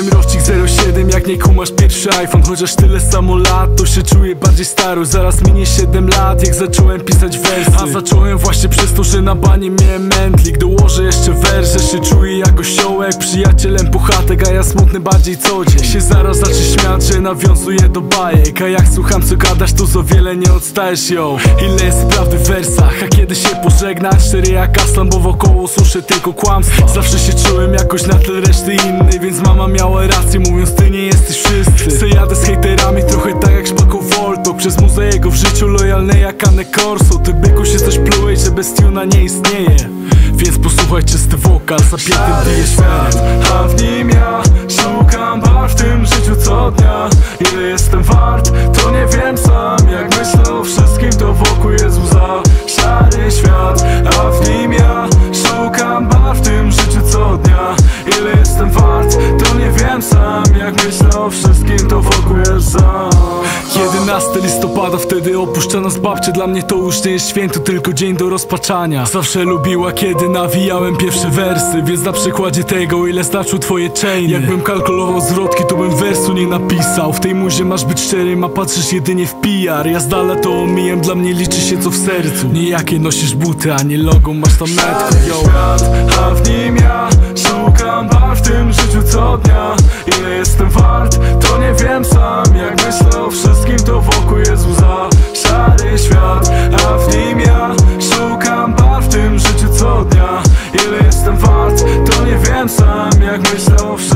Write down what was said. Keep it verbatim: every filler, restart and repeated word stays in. Jestem rocznik zero siedem, jak nie kumasz pierwszy iPhone. Chociaż tyle samo lat, to się czuję bardziej staro. Zaraz minie siedem lat, jak zacząłem pisać wersy. A zacząłem właśnie przez to, że na banie miałem mętlik. Dołożę jeszcze wers, że się czuję jak osiołek. Przyjacielem puchatek, a ja smutny bardziej co dzień. Się zaraz zacznie śmiać, że nawiązuję do bajek. A jak słucham co gadasz, to za wiele nie odstajesz, yo. Ile jest prawdy w wersach, a kiedy się pożegnać? Cztery jak Aslan, bo wokoło słyszę tylko kłamstwa. Zawsze się czułem jakoś na tle reszty innej, więc mama miała rację mówiąc ty nie jesteś wszyscy. Se jadę z hejterami trochę tak jak Szpako Woltok. Przez muzę jego w życiu lojalne jak Anne Corso. Ty byku się coś plułeś, że bez tuna nie istnieje. Więc posłuchaj czysty wokal, zapięty Szary świat, a w nim ja szukam barw w tym życiu co dnia. Ile jestem wart, to nie wiem sam. Jak myślę o wszystkim, to wokół jest łza. Szary świat, a w nim ja szukam barw w tym życiu co dnia. Ile jestem wart, to nie wiem sam. Jak myślę o wszystkim, to wokół jest za. jedenastego listopada, wtedy opuszcza nas babcia. Dla mnie to już nie jest święto, tylko dzień do rozpaczania. Zawsze lubiła, kiedy nawijałem pierwsze wersy. Więc na przykładzie tego, ile znaczył twoje chainy. Jakbym kalkulował zwrotki, to bym wersu nie napisał. W tej muzie masz być szczerym, a patrzysz jedynie w P R. Ja z dala to omijam, dla mnie liczy się co w sercu. Nie jakie nosisz buty, a nie logo masz tam metkę, yo. Szary świat, a w nim ja szukam barw w tym życiu co dnia. Ile jestem wart, to nie wiem sam. Jak myślę o wszystkim, to wokół jest łza. Szary świat, a w nim ja szukam barw w tym życiu co dnia. Ile jestem wart, to nie wiem sam. Jak myślę o wszystkim,